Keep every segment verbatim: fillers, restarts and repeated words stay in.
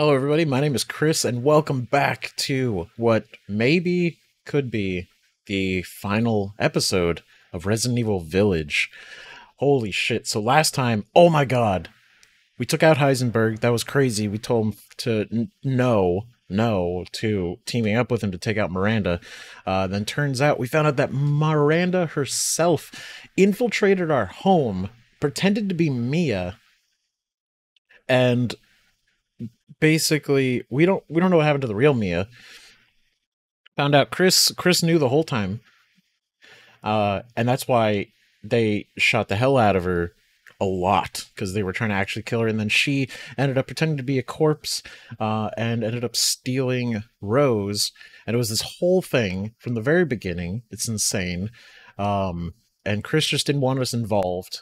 Hello, everybody. My name is Chris, and welcome back to what maybe could be the final episode of Resident Evil Village. Holy shit. So last time, oh my god, we took out Heisenberg. That was crazy. We told him to n no, no, to teaming up with him to take out Miranda. Uh, then turns out we found out that Miranda herself infiltrated our home, pretended to be Mia, and basically, we don't we don't know what happened to the real Mia. Found out Chris Chris knew the whole time, uh, and that's why they shot the hell out of her a lot, because they were trying to actually kill her, and then she ended up pretending to be a corpse uh, and ended up stealing Rose, and it was this whole thing from the very beginning. It's insane, um, and Chris just didn't want us involved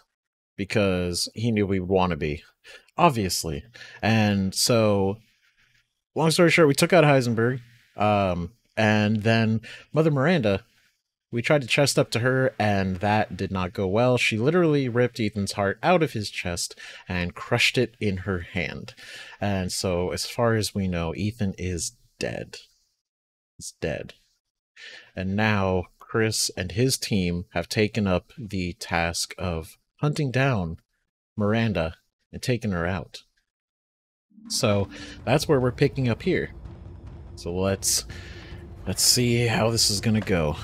because he knew we would want to be. Obviously. And so, long story short, we took out Heisenberg, um, and then Mother Miranda, we tried to chest up to her, and that did not go well. She literally ripped Ethan's heart out of his chest and crushed it in her hand. And so, as far as we know, Ethan is dead. He's dead. And now, Chris and his team have taken up the task of hunting down Miranda and taking her out. So that's where we're picking up here. So let's let's see how this is gonna go.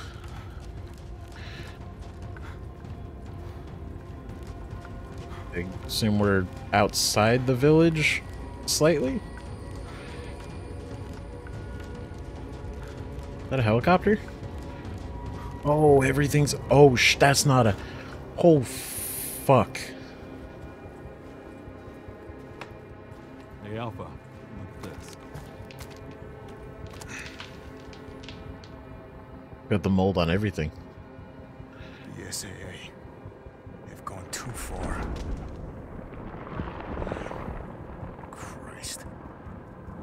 I assume we're outside the village slightly. Is that a helicopter? Oh, everything's oh sh that's not a oh fuck. Alpha, like this. Got the mold on everything. The B S A A, they've gone too far. Christ.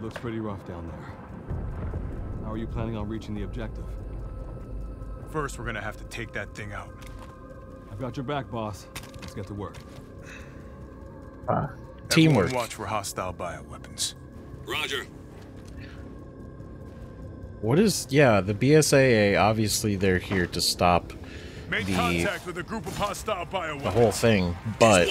Looks pretty rough down there. How are you planning on reaching the objective? First, we're gonna have to take that thing out. I've got your back, boss. Let's get to work. Ah. Uh. Teamwork. Everyone watch for hostile bioweapons. Roger. What is yeah, the B S A A, obviously they're here to stop Made the, contact with a group of hostile bioweapons. The whole thing, but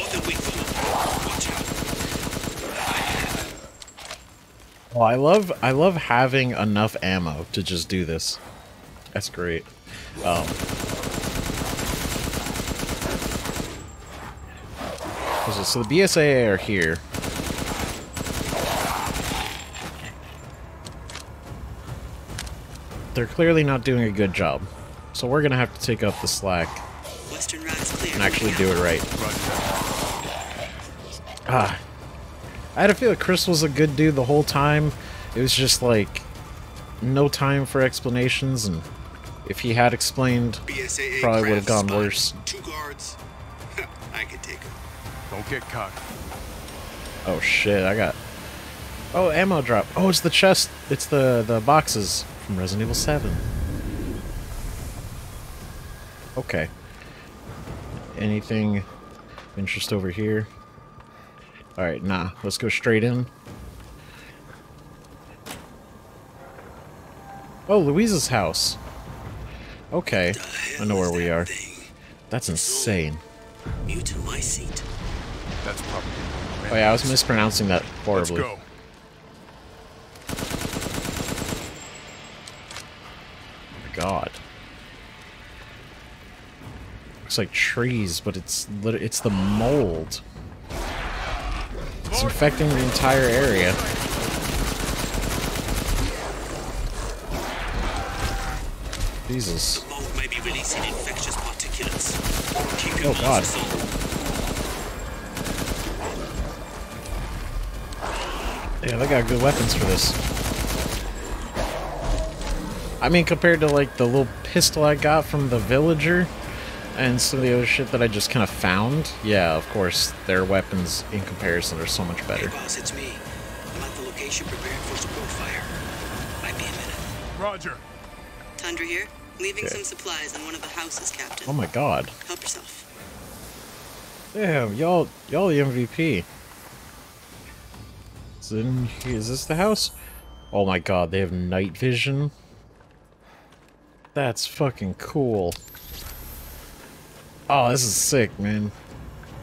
well, I love I love having enough ammo to just do this. That's great. Um So the B S A A are here. They're clearly not doing a good job, so we're gonna have to take up the slack and actually do it right. Ah, I had a feeling Chris was a good dude the whole time. It was just like no time for explanations, and if he had explained, B S A A probably would have gone worse. Two guards. I could take him. Don't get caught. Oh shit, I got... Oh, ammo drop. Oh, it's the chest. It's the, the boxes from Resident Evil seven. Okay. Anything of interest over here? Alright, nah. Let's go straight in. Oh, Louisa's house. Okay. I know where we are. That's insane. Mutant mycete. That's probably oh yeah, I was mispronouncing that horribly. Let's go. Oh my god. Looks like trees, but it's it's the mold. It's infecting the entire area. Jesus. Mold may be releasing infectious particulates. Oh god. Yeah, they got good weapons for this. I mean, compared to, like, the little pistol I got from the villager and some of the other shit that I just kind of found, yeah, of course, their weapons in comparison are so much better. Hey, boss, it's me. I'm at the location preparing for support fire. Might be a minute. Roger. Tundra here. Leaving okay. some supplies in one of the houses, Captain. Oh my god. Help yourself. Damn, y'all, y'all the M V P. is in is this the house? Oh my god, they have night vision. That's fucking cool. Oh, this is sick, man.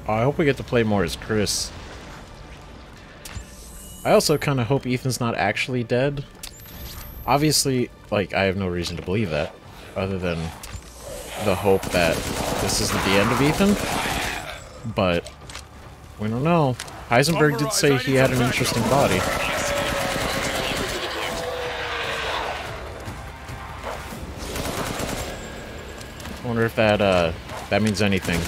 Oh, I hope we get to play more as Chris. I also kind of hope Ethan's not actually dead. Obviously, like, I have no reason to believe that, other than the hope that this isn't the end of Ethan. But we don't know. Heisenberg did say he had an interesting body. I wonder if that, uh, that means anything.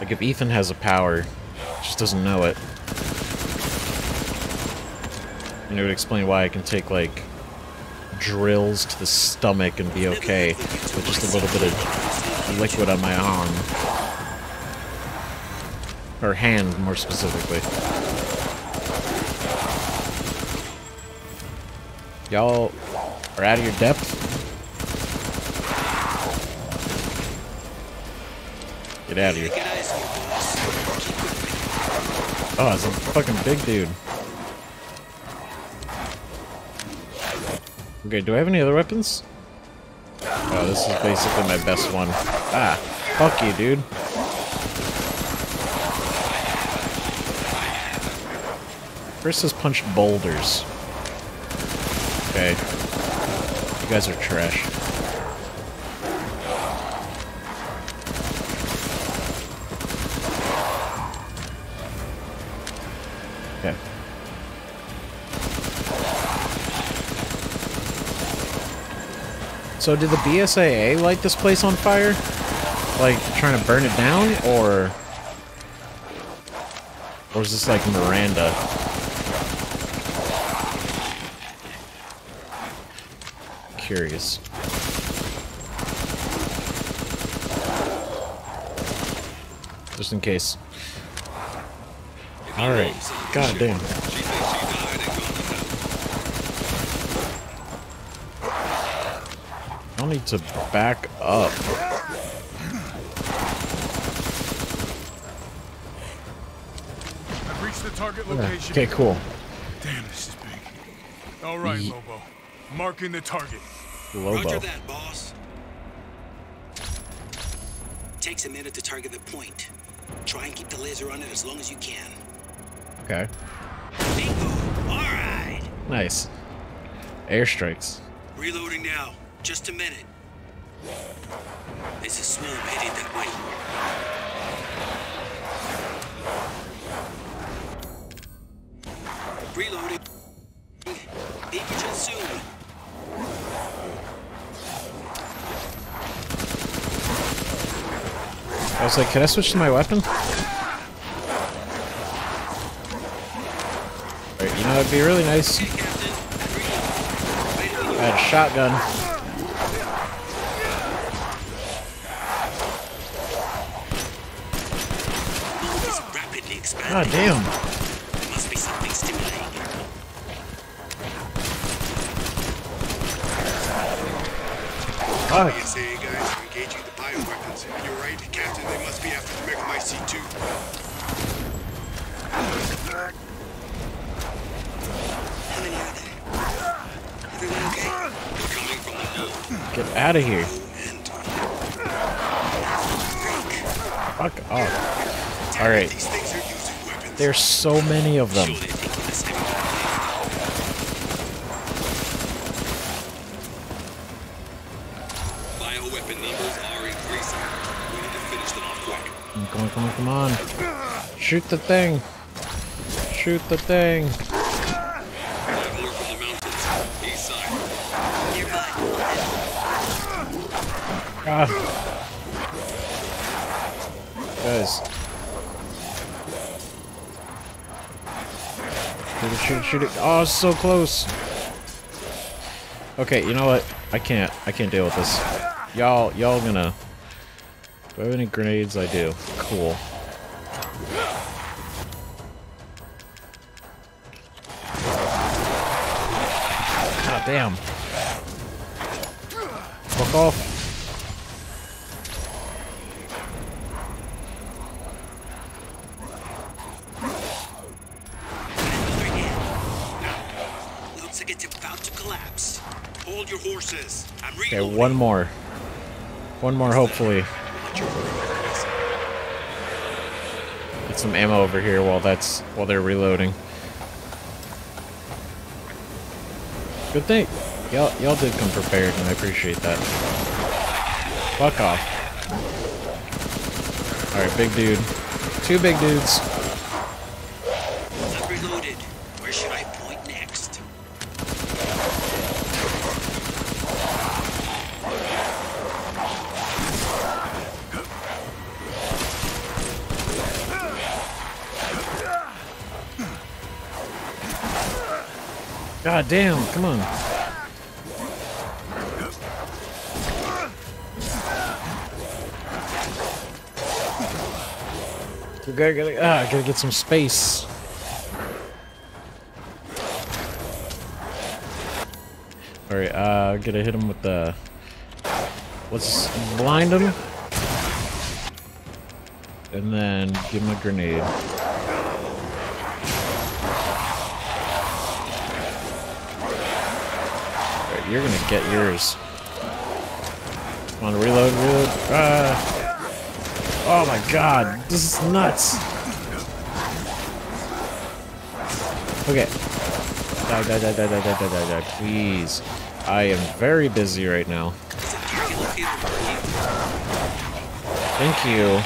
Like, if Ethan has a power, just doesn't know it. And it would explain why I can take, like, drills to the stomach and be okay with just a little bit of liquid on my arm. Or hand, more specifically. Y'all are out of your depth? Get out of here. Oh, it's a fucking big dude. Okay, do I have any other weapons? Oh, this is basically my best one. Ah, fuck you, dude. Chris has punched boulders. Okay. You guys are trash. Okay. So did the B S A A light this place on fire? Like, trying to burn it down, or... Or is this like Miranda? Curious. Just in case. Alright, god damn. I'll need to back up. I've reached the target location. Okay, cool. Damn, this is big. Alright, Lobo. Marking the target. Lobo. Roger that, boss. Takes a minute to target the point. Try and keep the laser on it as long as you can. Okay. Alright. Nice. Airstrikes. Reloading now. Just a minute. There's a small bit in that way. Reloading. Engage it soon. I was like, can I switch to my weapon? That would be really nice. I had a shotgun. God damn. There must be something stimulating. B S A A guys are engaging the bioweapons. And you're right, Captain, they must be after the Megamycete too. Get out of here. Fuck off. Alright. There's so many of them. Bioweapon numbers are increasing. We need to finish them off quick. Come on, come on, come on. Shoot the thing. Shoot the thing. Ah. Guys. Shoot it, shoot it, shoot it. Oh, so close. Okay, you know what? I can't. I can't deal with this. Y'all, y'all gonna... Do I have any grenades? I do. Cool. God damn. Fuck off. it's about to collapse. Hold your horses. I'm okay, one more. One more, hopefully. Get some ammo over here while that's while they're reloading. Good thing. Y'all y'all did come prepared, and I appreciate that. Fuck off. Alright, big dude. Two big dudes. I'm reloaded. Where should I point next? God damn, come on. I gotta, ah, gotta get some space. Alright, uh, gotta hit him with the... Let's blind him. And then give him a grenade. Alright, you're gonna get yours. Come on, reload, reload. Ah! Oh my god, this is nuts! Okay. Die, die, die, die, die, die, die, die, die, please. I am very busy right now. Thank you.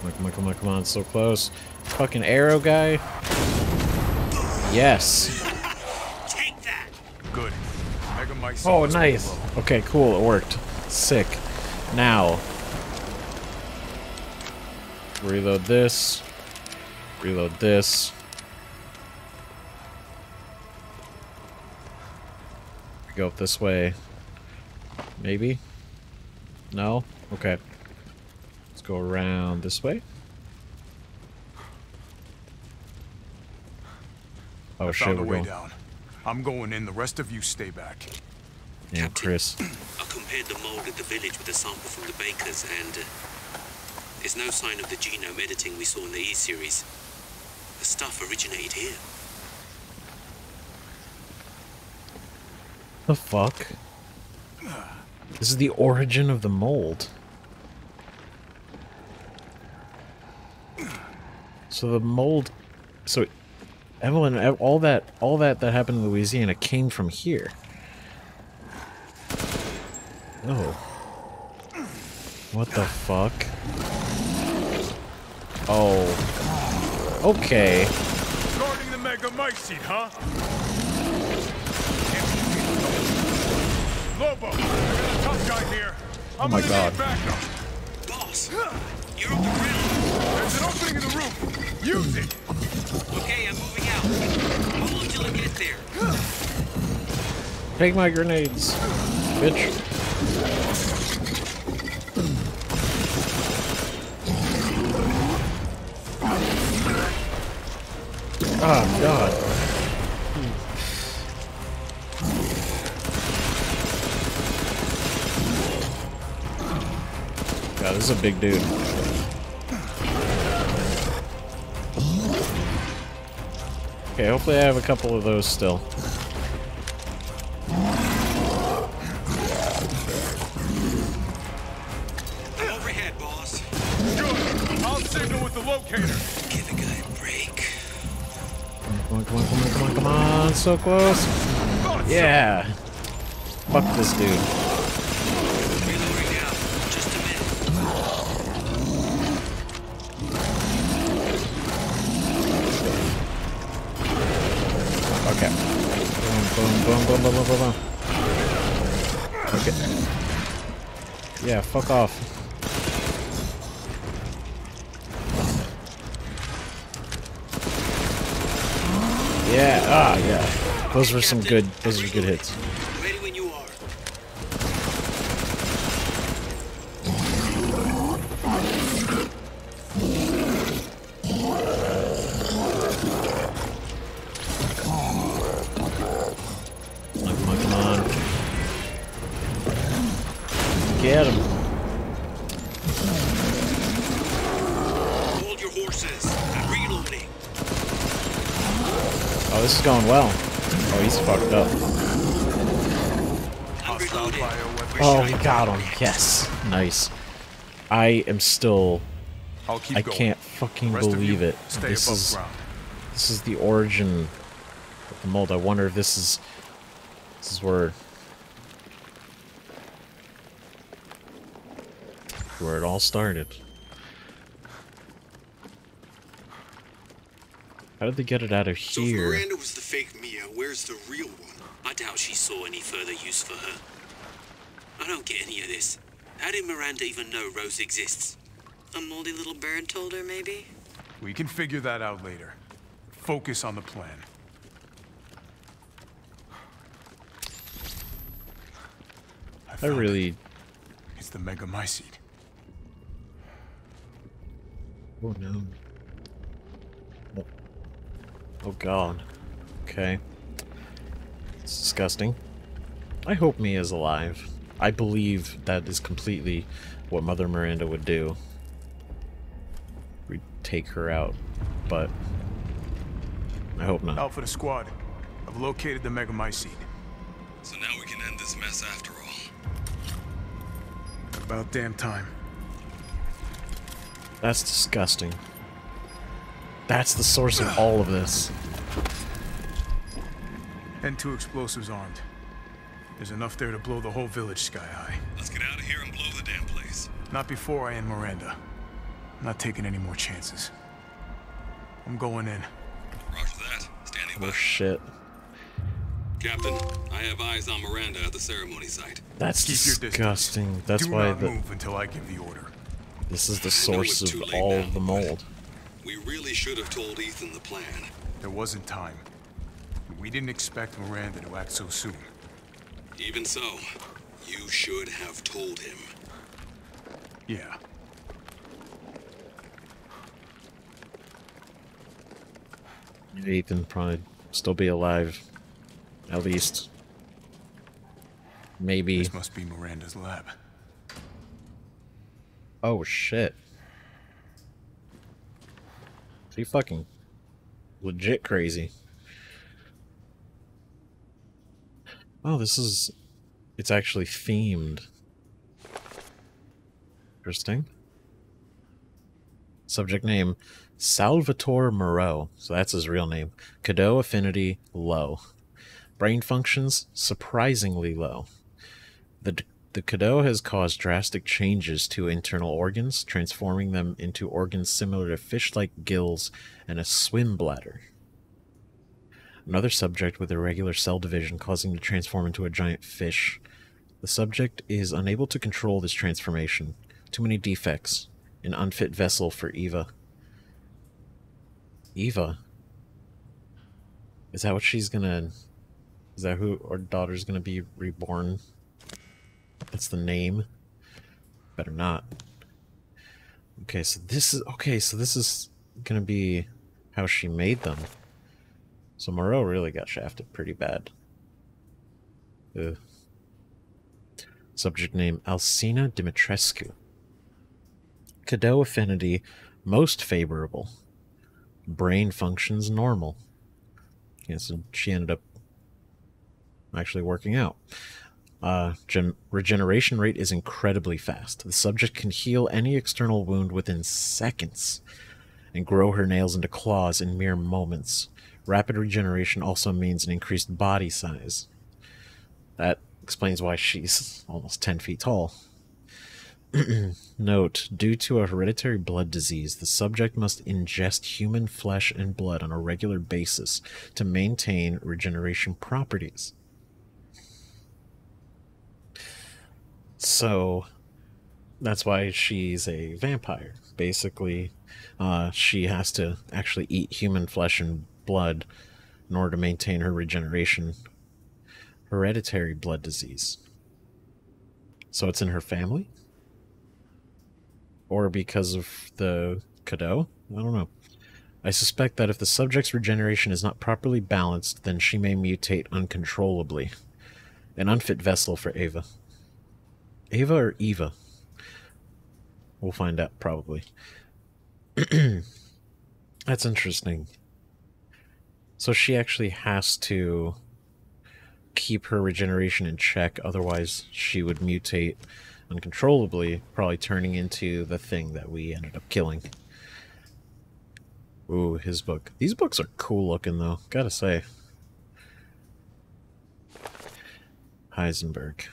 Come on, come on, come on, come on, so close. Fucking arrow guy. Yes. Take that. Good. Oh, nice. Okay, cool. It worked. Sick. Now, reload this. Reload this. We go up this way. Maybe? No? Okay. Let's go around this way. Oh, I shit, we're going down. I'm going in. The rest of you stay back. Yeah, Chris. I compared the mold at the village with a sample from the bakers, and uh, there's no sign of the genome editing we saw in the E-series. The stuff originated here. The fuck? This is the origin of the mold. So the mold... So... Evelyn, all that, all that that happened in Louisiana came from here. Oh. What the fuck? Oh. Okay. Guarding the Megamycete, huh? Lobo, I got a tough guy here. I'm gonna need backup. Boss, you're on the ground. There's an opening in the roof. Use it. Okay, I'm moving out. Hold till I get there. Take my grenades, bitch. Oh god. God, this is a big dude. Okay, hopefully I have a couple of those still. Overhead, boss. Good. I'll signal with the locator. Give the guy a break. Come on, come on, come on, come on, come on. So close. Yeah. Fuck this dude. Reloading now. Just a minute. Okay. Boom, boom, boom, boom, boom, boom, boom. Okay. Yeah, fuck off. Yeah, ah, yeah. Those were some good, those were good hits. Ready when you are. Get him. Hold your horses. I'm reloading. this is going well. Oh, he's fucked up. Oh, we got him. Yes. Nice. I am still... I'll keep I can't fucking believe it. This is... Ground. This is the origin of the mold. I wonder if this is... This is where... Where it all started. How did they get it out of here? So if Miranda was the fake Mia, where's the real one? I doubt she saw any further use for her. I don't get any of this. How did Miranda even know Rose exists? A moldy little bird told her, maybe? We can figure that out later. Focus on the plan. I, I really... It. It's the Megamycete. Oh no. Oh. Oh god. Okay. It's disgusting. I hope Mia's alive. I believe that is completely what Mother Miranda would do. We'd take her out, but I hope not. Alpha to squad. I've located the Megamycete. So now we can end this mess after all. About damn time. That's disgusting. That's the source of all of this. And two explosives armed. There's enough there to blow the whole village sky high. Let's get out of here and blow the damn place. Not before I end Miranda. I'm not taking any more chances. I'm going in. Roger that. Standing by. Oh shit. Captain, I have eyes on Miranda at the ceremony site. That's disgusting. That's why the... Do not move until I give the order. This is the source of all of the mold. We really should have told Ethan the plan. There wasn't time. We didn't expect Miranda to act so soon. Even so, you should have told him. Yeah. Ethan probably still be alive. At least. Maybe. This must be Miranda's lab. Oh shit. She fucking legit crazy. Oh, this is... It's actually themed. Interesting. Subject name, Salvatore Moreau. So that's his real name. Cadou affinity, low. Brain functions, surprisingly low. The... The Cadou has caused drastic changes to internal organs, transforming them into organs similar to fish-like gills and a swim bladder. Another subject with irregular cell division causing him to transform into a giant fish. The subject is unable to control this transformation. Too many defects. An unfit vessel for Eva. Eva? Is that what she's gonna... Is that who our daughter's gonna be reborn? That's the name. Better not. Okay, so this is okay, so this is gonna be how she made them. So Moreau really got shafted pretty bad. Ugh. Subject name Alcina Dimitrescu. Cadou affinity most favorable. Brain functions normal. Yeah, so she ended up actually working out. Uh, regeneration rate is incredibly fast. The subject can heal any external wound within seconds and grow her nails into claws in mere moments. Rapid regeneration also means an increased body size. That explains why she's almost ten feet tall. Note, due to a hereditary blood disease, the subject must ingest human flesh and blood on a regular basis to maintain regeneration properties. So, that's why she's a vampire. Basically, uh, she has to actually eat human flesh and blood in order to maintain her regeneration. Hereditary blood disease. So it's in her family? Or because of the Cadou? I don't know. I suspect that if the subject's regeneration is not properly balanced, then she may mutate uncontrollably. An unfit vessel for Eva. Eva or Eva? We'll find out, probably. That's interesting. So she actually has to keep her regeneration in check, otherwise she would mutate uncontrollably, probably turning into the thing that we ended up killing. Ooh, his book. These books are cool looking, though, gotta say. Heisenberg.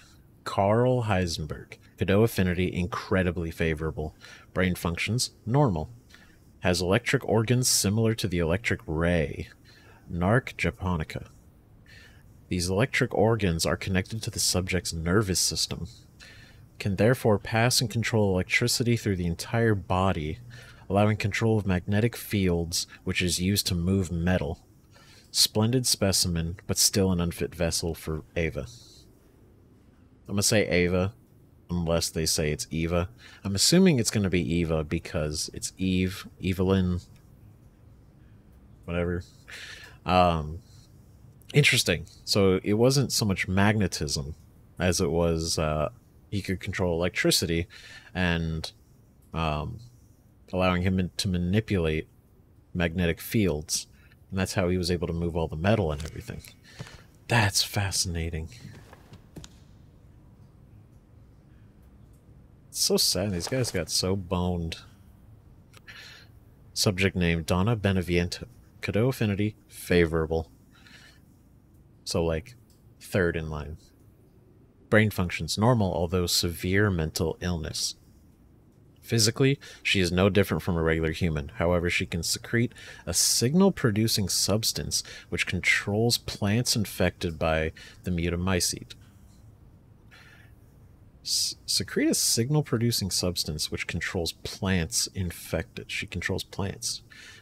Carl Heisenberg. Cadou affinity incredibly favorable. Brain functions normal. Has electric organs similar to the electric ray. Narc japonica. These electric organs are connected to the subject's nervous system. Can therefore pass and control electricity through the entire body, allowing control of magnetic fields, which is used to move metal. Splendid specimen, but still an unfit vessel for Ava. I'm gonna say Ava, unless they say it's Eva. I'm assuming it's gonna be Eva because it's Eve, Evelyn, whatever. Um, interesting. So it wasn't so much magnetism as it was uh, he could control electricity and um, allowing him to manipulate magnetic fields. And that's how he was able to move all the metal and everything. That's fascinating. It's so sad. These guys got so boned. Subject name, Donna Beneviento. Cadou affinity, favorable. So, like, third in line. Brain functions normal, although severe mental illness. Physically, she is no different from a regular human. However, she can secrete a signal-producing substance which controls plants infected by the Megamycete. S secrete a signal-producing substance which controls plants infected. She controls plants.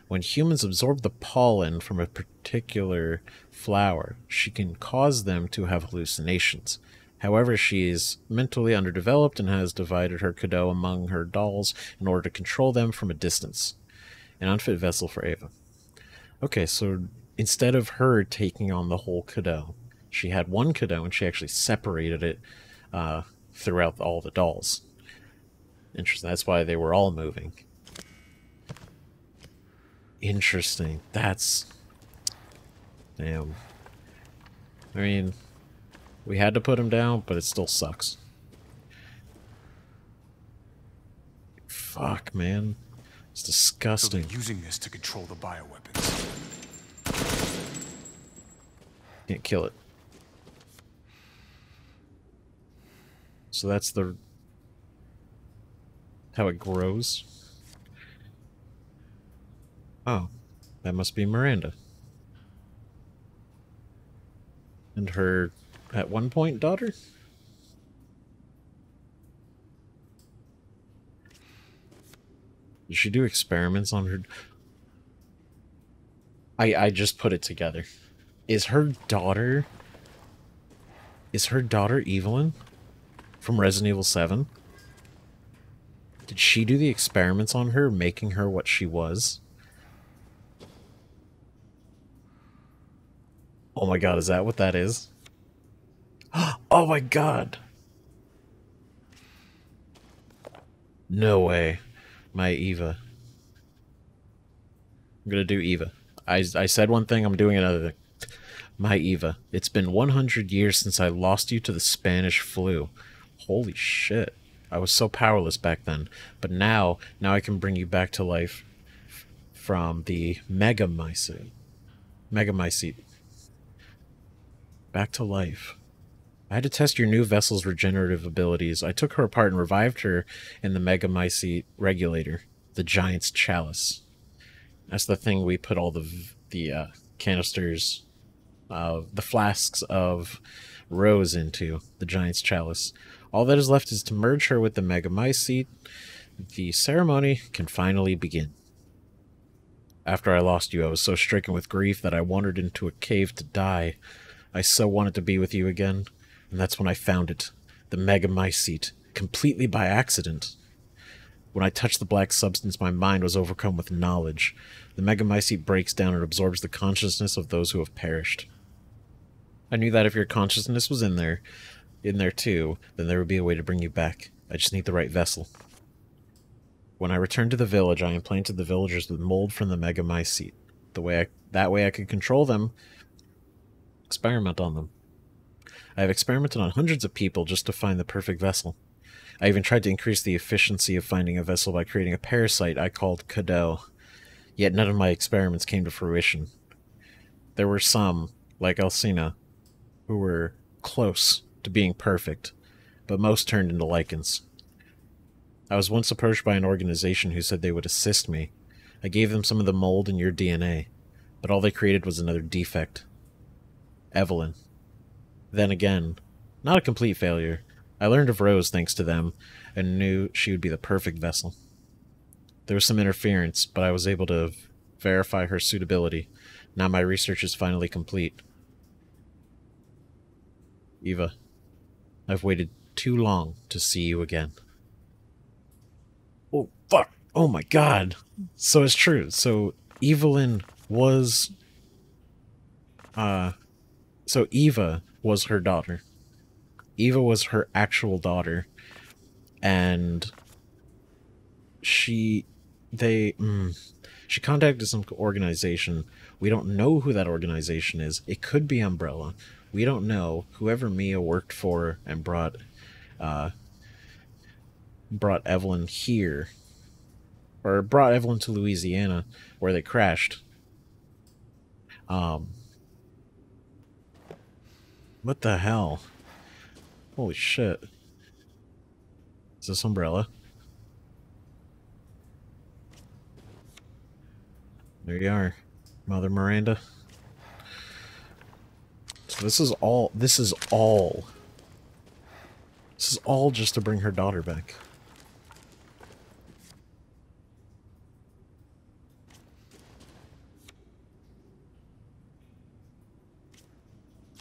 When humans absorb the pollen from a particular flower, she can cause them to have hallucinations. However, she is mentally underdeveloped and has divided her Cadou among her dolls in order to control them from a distance. An unfit vessel for Ava. Okay, so instead of her taking on the whole Cadou, she had one Cadou and she actually separated it uh, throughout all the dolls. Interesting. That's why they were all moving. Interesting. That's... damn. I mean... we had to put him down, but it still sucks. Fuck, man. It's disgusting. So they're using this to control the bioweapons. Can't kill it. So that's the... how it grows. Oh. That must be Miranda. And her... at one point, daughter? Did she do experiments on her? I, I just put it together. Is her daughter... is her daughter Evelyn? From Resident Evil seven? Did she do the experiments on her, making her what she was? Oh my god, is that what that is? Oh my god! No way. My Eva. I'm gonna do Eva. I, I said one thing, I'm doing another thing. My Eva. It's been one hundred years since I lost you to the Spanish flu. Holy shit. I was so powerless back then. But now, now I can bring you back to life from the Megamycete. Megamycete. Back to life. I had to test your new vessel's regenerative abilities. I took her apart and revived her in the Megamycete regulator, the giant's chalice. That's the thing we put all the the uh, canisters, uh, the flasks of Rose into, the giant's chalice. All that is left is to merge her with the Megamycete. The ceremony can finally begin. After I lost you, I was so stricken with grief that I wandered into a cave to die. I so wanted to be with you again. And that's when I found it, the Megamycete, completely by accident. When I touched the black substance, my mind was overcome with knowledge. The Megamycete breaks down and absorbs the consciousness of those who have perished. I knew that if your consciousness was in there, in there too, then there would be a way to bring you back. I just need the right vessel. When I returned to the village, I implanted the villagers with mold from the Megamycete. The way I That way I could control them. Experiment on them. I have experimented on hundreds of people just to find the perfect vessel. I even tried to increase the efficiency of finding a vessel by creating a parasite I called Cadou. Yet none of my experiments came to fruition. There were some, like Alcina, who were close to being perfect, but most turned into lichens. I was once approached by an organization who said they would assist me. I gave them some of the mold in your D N A, but all they created was another defect. Evelyn. Then again, not a complete failure. I learned of Rose thanks to them, and knew she would be the perfect vessel. There was some interference, but I was able to verify her suitability. Now my research is finally complete. Eva, I've waited too long to see you again. Oh, fuck! Oh my god! So it's true. So, Evelyn was... Uh... So Eva was her daughter. Eva was her actual daughter. And... She... They... Mm, she contacted some organization. We don't know who that organization is. It could be Umbrella. We don't know. Whoever Mia worked for and brought... Uh, brought Evelyn here. Or brought Evelyn to Louisiana, where they crashed. Um... What the hell? Holy shit. Is this Umbrella? There you are, Mother Miranda. So this is all, this is all. This is all just to bring her daughter back.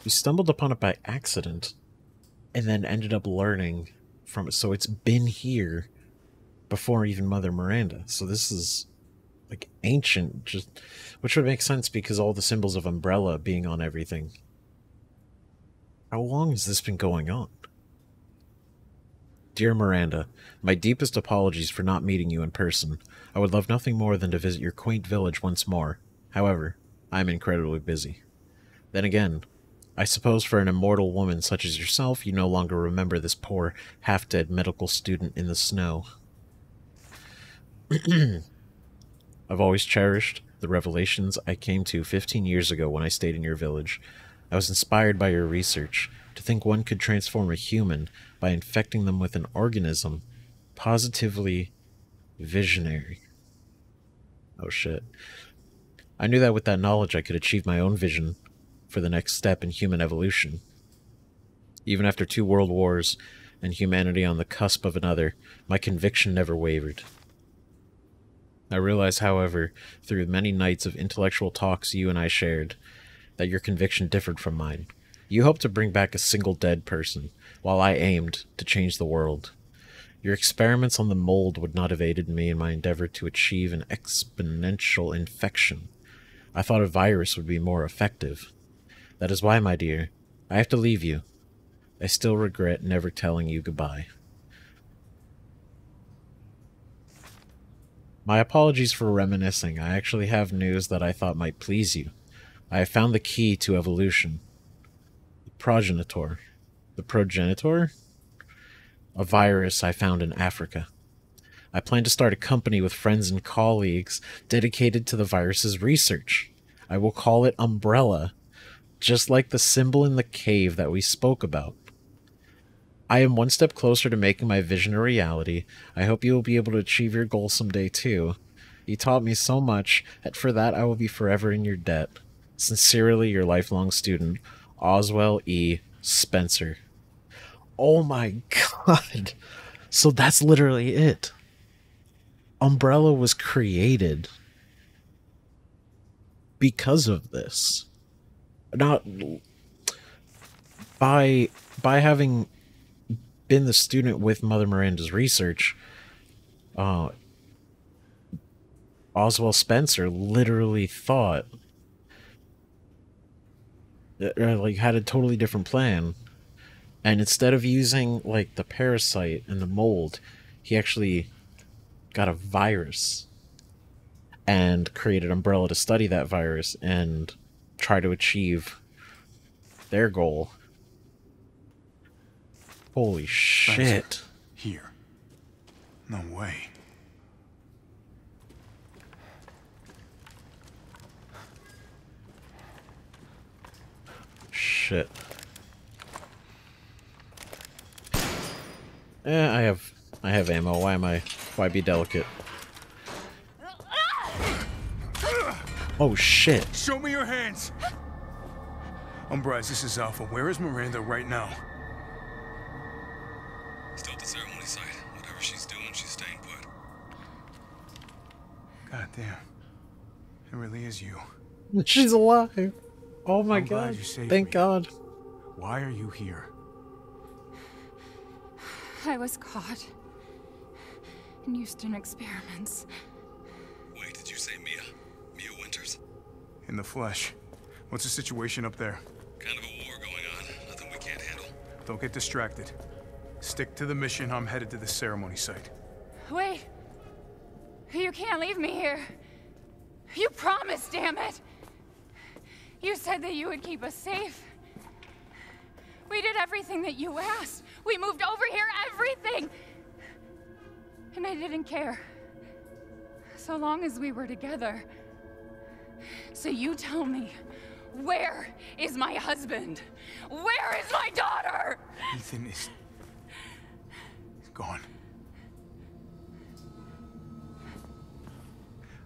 We stumbled upon it by accident, and then ended up learning from it. So it's been here before even Mother Miranda. So this is, like, ancient, just, which would make sense because all the symbols of Umbrella being on everything. How long has this been going on? Dear Miranda, my deepest apologies for not meeting you in person. I would love nothing more than to visit your quaint village once more. However, I'm incredibly busy. Then again... I suppose for an immortal woman such as yourself, you no longer remember this poor, half-dead medical student in the snow. I've always cherished the revelations I came to fifteen years ago when I stayed in your village. I was inspired by your research. To think one could transform a human by infecting them with an organism, positively visionary. Oh shit. I knew that with that knowledge I could achieve my own vision for the next step in human evolution. Even after two world wars and humanity on the cusp of another, my conviction never wavered. I realize, however, through many nights of intellectual talks you and I shared, that your conviction differed from mine. You hoped to bring back a single dead person, while I aimed to change the world. Your experiments on the mold would not have aided me in my endeavor to achieve an exponential infection. I thought a virus would be more effective. That is why, my dear, I have to leave you. I still regret never telling you goodbye. My apologies for reminiscing. I actually have news that I thought might please you. I have found the key to evolution. The progenitor. The progenitor? A virus I found in Africa. I plan to start a company with friends and colleagues dedicated to the virus's research. I will call it Umbrella. Just like the symbol in the cave that we spoke about. I am one step closer to making my vision a reality. I hope you will be able to achieve your goal someday too. You taught me so much, and for that I will be forever in your debt. Sincerely, your lifelong student, Oswell E. Spencer. Oh my god! So that's literally it. Umbrella was created because of this. Not by by having been the student with Mother Miranda's research, uh, Oswell Spencer literally thought, like, had a totally different plan, and instead of using like the parasite and the mold, he actually got a virus and created Umbrella to study that virus and try to achieve their goal. Holy shit. Here. No way. Shit. Eh, I have I have ammo. Why am I why be delicate? Oh shit. Show me your hands. Umbraz, this is Alpha. Where is Miranda right now? Still at the ceremony site. Whatever she's doing, she's staying put. God damn. It really is you. She's alive. Oh my god. Thank God. Why are you here? I was caught in Houston experiments. Wait, did you say Mia? Mia Winters? In the flesh. What's the situation up there? Kind of a war going on. Nothing we can't handle. Don't get distracted. Stick to the mission. I'm headed to the ceremony site. Wait. You can't leave me here. You promised, damn it. You said that you would keep us safe. We did everything that you asked. We moved over here, everything. And I didn't care. So long as we were together. So you tell me, where is my husband? Where is my daughter? Ethan is... gone.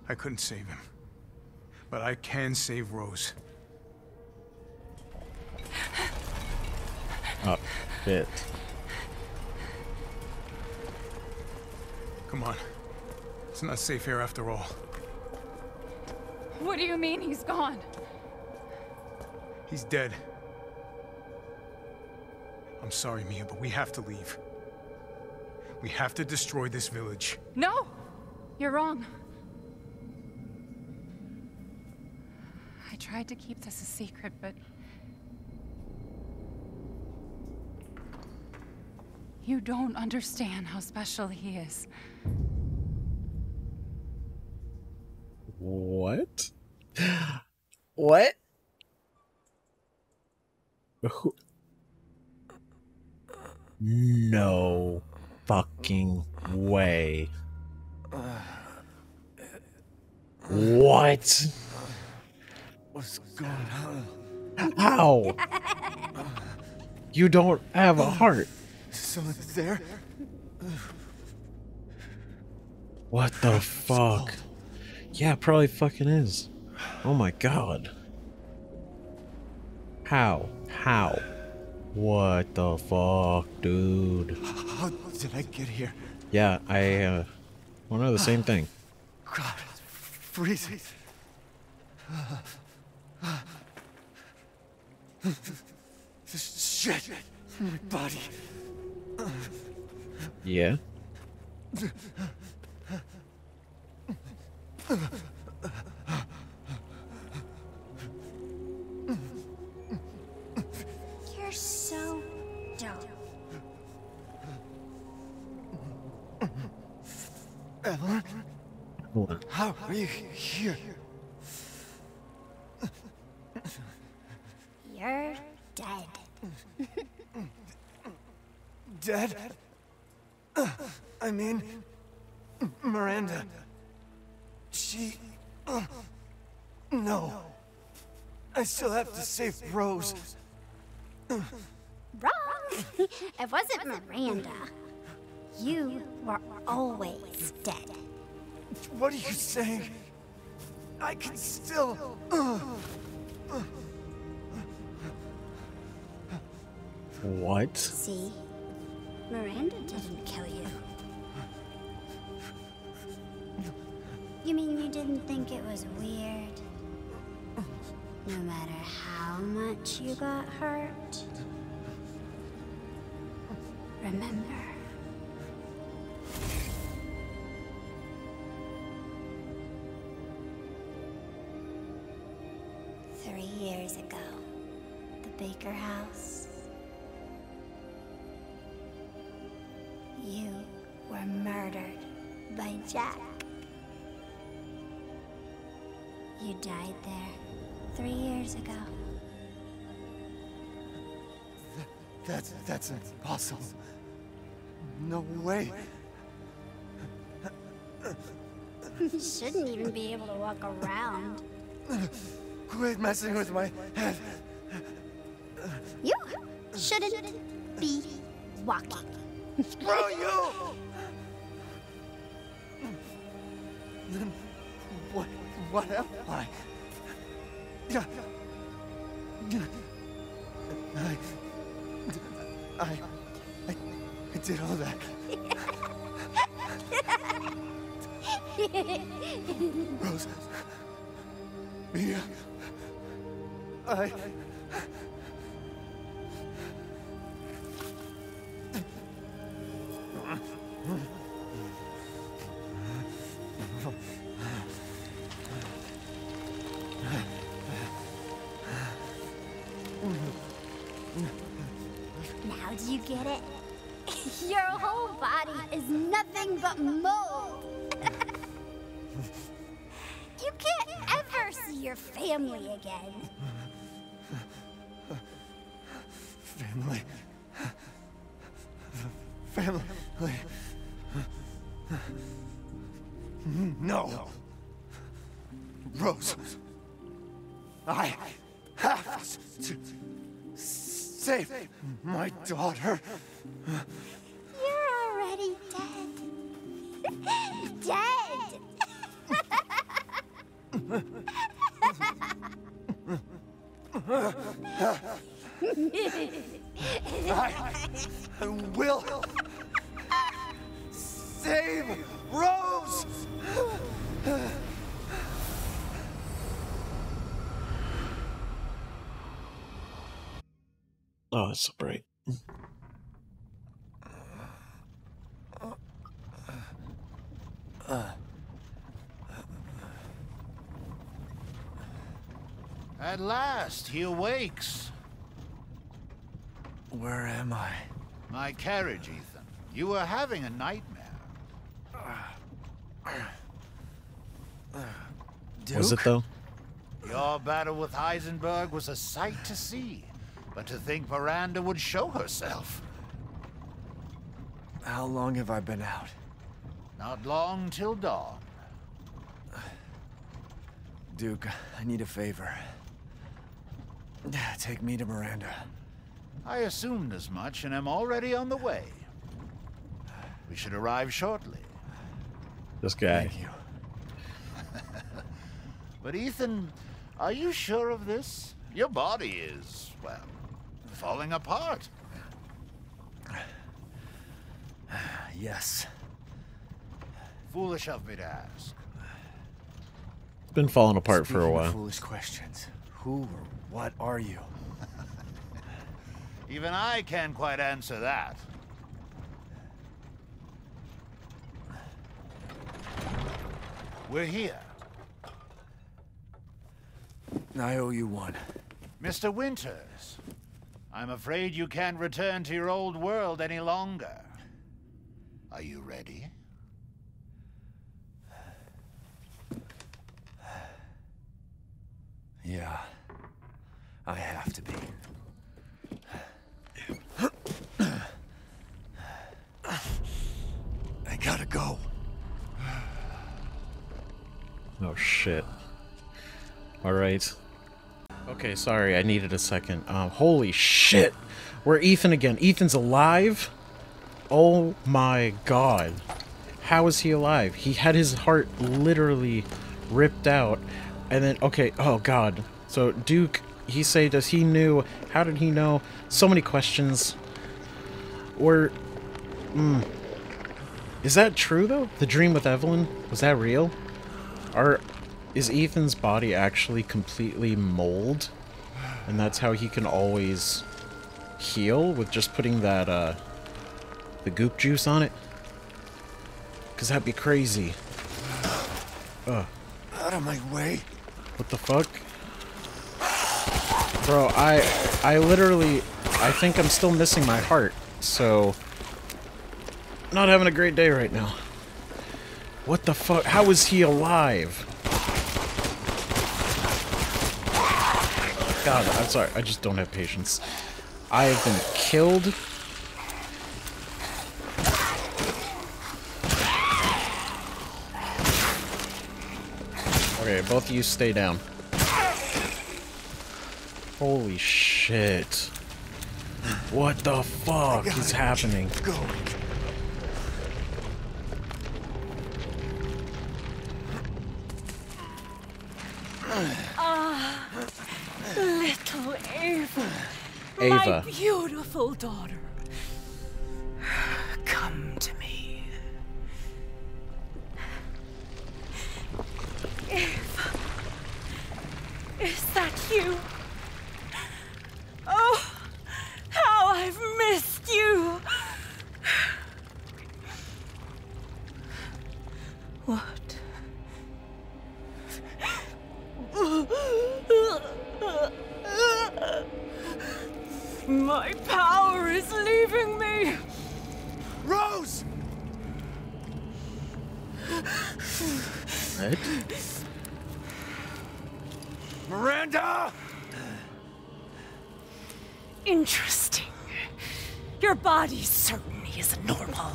I couldn't save him. But I can save Rose. Oh, shit. Come on. It's not safe here after all. What do you mean he's gone? He's dead. I'm sorry, Mia, but we have to leave. We have to destroy this village. No! You're wrong. I tried to keep this a secret, but... you don't understand how special he is. What? What? No fucking way. What? What's going on? How? You don't have a heart. Someone's there? What the fuck? Yeah, it probably fucking is. Oh my god. How? How? What the fuck, dude? How did I get here? Yeah, I uh, want to know the same thing. God, it's freezing. This shit in my body. Yeah. You're so dumb. Evelyn? What? How are you here? You're dead. Dead? Uh, I mean, Miranda. She... Uh, no. I still have to save Rose. Wrong! It wasn't Miranda. You were always dead. What are you saying? I can still... Uh, uh, what? See? Miranda didn't kill you. You mean you didn't think it was weird? No matter how much you got hurt? Remember. Three years ago, the Baker house. You were murdered by Jack. You died there three years ago. Th that's that's impossible. No way. You shouldn't even be able to walk around. Quit messing with my head. You shouldn't be walking. Screw you! Then what? What am I? I, I, I, I did all that. Rose, Mia, I. Now do you get it? Your whole body is nothing but mold. You can't ever see your family again. Family. Family. No. Rose. I have to save my daughter. You're already dead. Dead. I will save Rose. Oh, it's so bright. Uh, uh, At last, he awakes. Where am I? My carriage, Ethan. You were having a nightmare. Duke? Was it, though? Your battle with Heisenberg was a sight to see. But to think Miranda would show herself. How long have I been out? Not long till dawn. Duke, I need a favor. Take me to Miranda. I assumed as much and am already on the way. We should arrive shortly. This guy. Thank you. But Ethan, are you sure of this? Your body is, well, falling apart. Yes. Foolish of me to ask. It's been falling apart Speaking for a while. Of foolish questions. Who or what are you? Even I can't quite answer that. We're here. I owe you one. Mister Winters, I'm afraid you can't return to your old world any longer. Are you ready? Yeah, I have to be. I gotta go. Oh, shit. All right. Okay, sorry, I needed a second. Um, holy shit! We're Ethan again. Ethan's alive? Oh my god. How is he alive? He had his heart literally ripped out. And then, okay, oh god. So, Duke, he saved us. He knew. How did he know? So many questions. Or, mm, is that true, though? The dream with Evelyn? Was that real? Are... Is Ethan's body actually completely mold? And that's how he can always heal? With just putting that, uh... the goop juice on it? Because that'd be crazy. Ugh. Out of my way! What the fuck? Bro, I... I literally... I think I'm still missing my heart, so... Not having a great day right now. What the fuck? How is he alive? God, I'm sorry. I just don't have patience. I have been killed. Okay, both of you stay down. Holy shit. What the fuck is happening? Go. Ah, little Ava. Ava. My beautiful daughter. Come to me. Ava. Is that you? Oh, how I've missed you. What? My power is leaving me. Rose. What? Miranda. Interesting. Your body certainly isn't normal.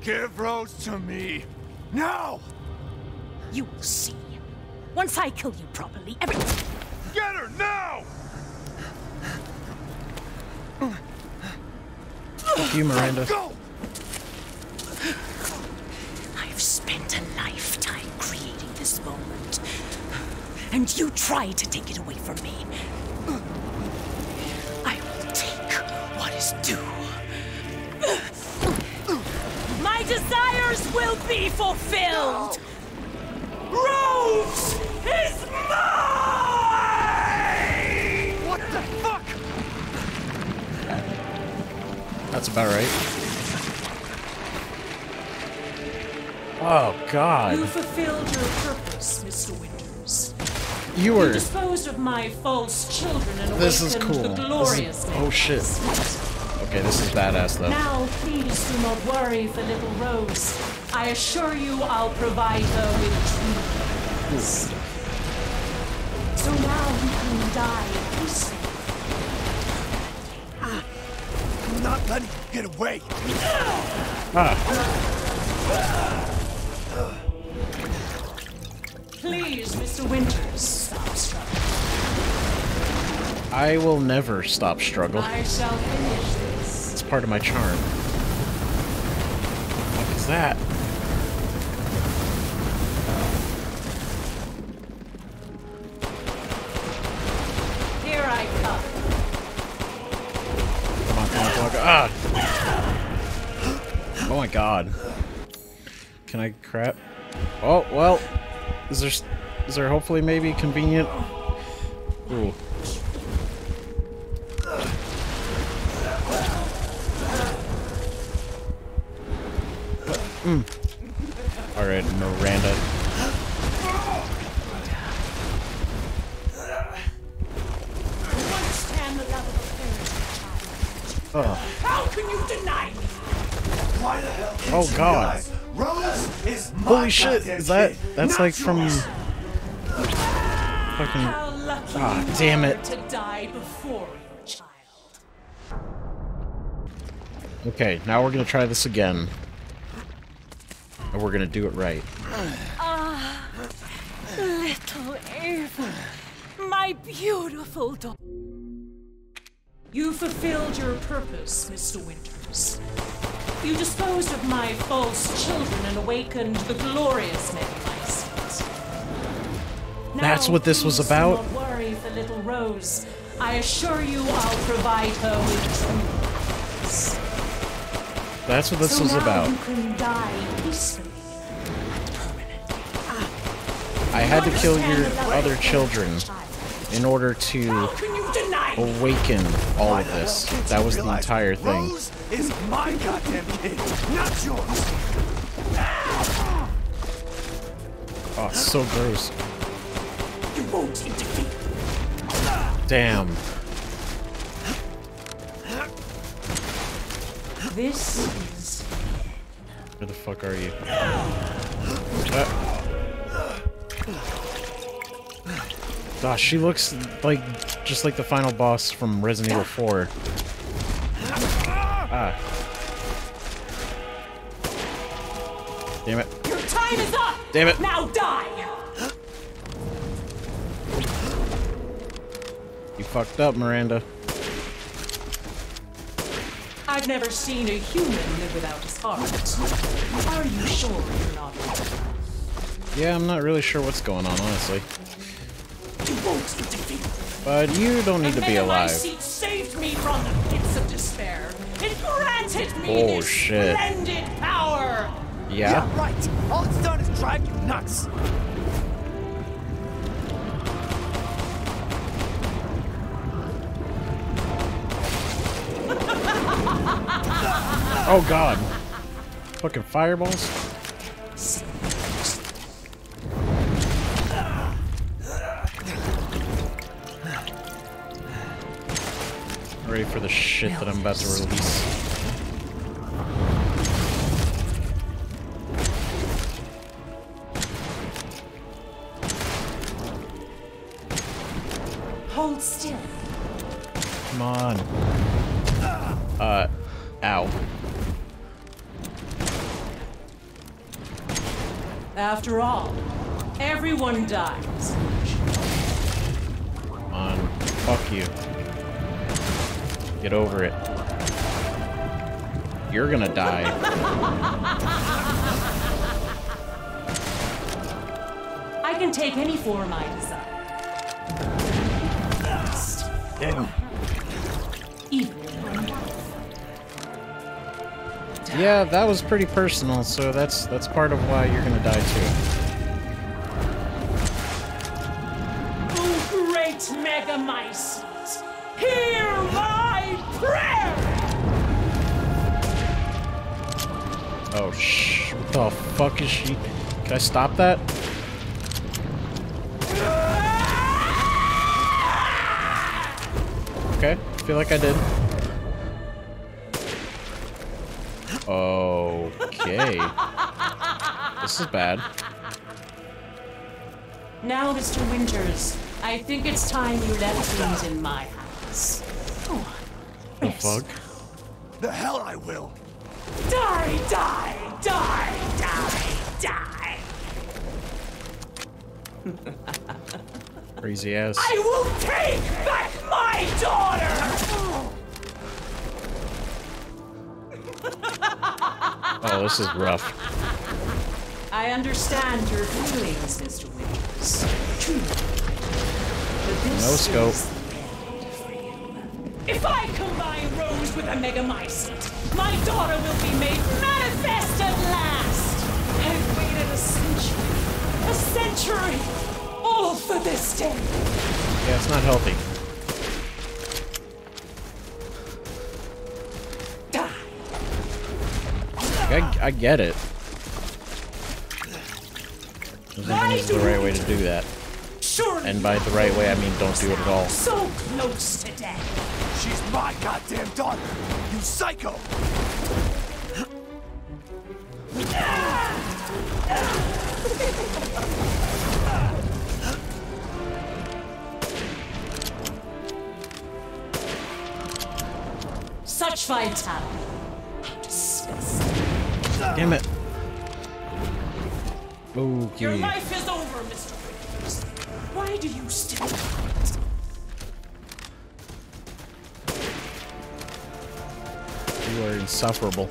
Give Rose to me. Now! You will see. Once I kill you properly, everything... Get her, now! Thank you, Miranda. Go! I've spent a lifetime creating this moment. And you try to take it away from me. Do. My desires will be fulfilled. No. Rose is mine. What the fuck? That's about right. Oh God! You fulfilled your purpose, Mister Winters. You were you disposed of my false children and this is cool. The glorious. This is... Oh shit. Okay, this is badass, though. Now, please do not worry for little Rose. I assure you I'll provide her with treatments. So now you can die peacefully. I'm not letting you get away. Ah. Please, Mister Winters, stop struggling. I will never stop struggling. I shall finish this. Part of my charm. What is that? Here I come. Come on, come on, come on. Ah! Oh my God! Can I crap? Oh well. Is there? Is there? Hopefully, maybe convenient. Ooh. Mm. All right, Miranda. Oh. How can you deny me? Why the hell can't oh God! Rose is holy shit! Is that that's like from yours. Fucking? Ah, oh, damn it! To die before your child. Okay, now we're gonna try this again. And we're gonna do it right. Ah, little Ava, my beautiful daughter. You fulfilled your purpose, Mister Winters. You disposed of my false children and awakened the glorious Megamycete. That's what this was about. Don't worry for little Rose. I assure you, I'll provide her with. That's what this so was now about. You can die peacefully and permanently. I had to kill your other children in order to awaken all of this. That was the entire thing. Rose is my goddamn kid, not yours. Oh, it's so gross. You won't interfere. Damn. This is... Where the fuck are you? Ah. Oh, she looks like just like the final boss from Resident Evil four. Ah. Damn it. Your time is up! Damn it! Now die! You fucked up, Miranda. I've never seen a human live without a spark. Are you sure you're not? Yeah, I'm not really sure what's going on, honestly. But you don't need to be alive. Megamycete saved me from the pits of despair. It granted me this splendid power. Yeah. Yeah, right. All it's done is drive you nuts. Oh god. Fucking fireballs. Ready for the shit that I'm about to release. Hold still. Come on. Uh, ow. After all, everyone dies. Come on, fuck you. Get over it. You're gonna die. I can take any form I desire. Damn. Evil. Yeah, that was pretty personal, so that's that's part of why you're gonna die too. Oh, great Megamycete, hear my prayer! Oh sh! What the fuck is she? Can I stop that? Okay, I feel like I did. Okay. This is bad. Now, Mister Winters, I think it's time you left things in my house. Oh, the fuck? The hell I will. Die, die, die, die, die. Crazy ass. I will take back my daughter! Oh, this is rough. I understand your feelings, Mister Winters. True. No scope. If I combine Rose with a Megamycete, my daughter will be made manifest at last. I've waited a century, a century, all for this day. Yeah, it's not healthy. I, I get it. I think this is the right way to do that. Surely. And by the right way, I mean don't do it at all. So close to death. She's my goddamn daughter. You psycho. Such vitality. How disgusting. Damn it. Okay. Your life is over, Mister Winters. Why do you still fight? You are insufferable.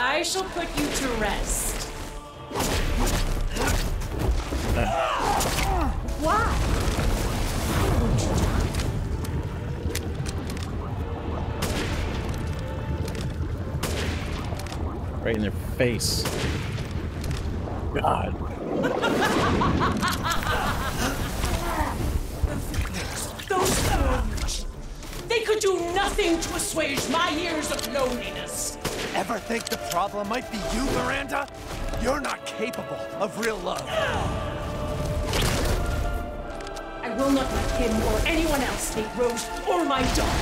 I shall put you to rest. Uh. Why? Why won't you die? Right in their face. God. Those urge. They could do nothing to assuage my years of loneliness. Ever think the problem might be you, Miranda? You're not capable of real love. I will not let him or anyone else take Rose or my dog.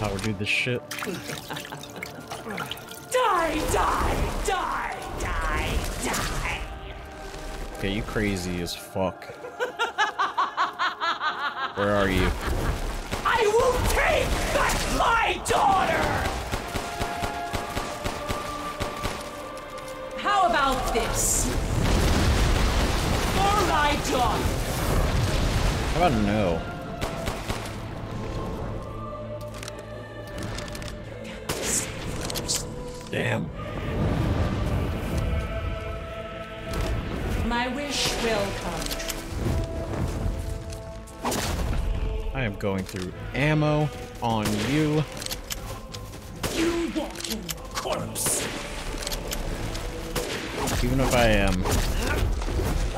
How we do this shit? die, die, die, die, die! Okay, you crazy as fuck. Where are you? I will take back my daughter! How about this? For my daughter! How about no? Damn. My wish will come true. I am going through ammo on you. You walking corpse. Even if I am.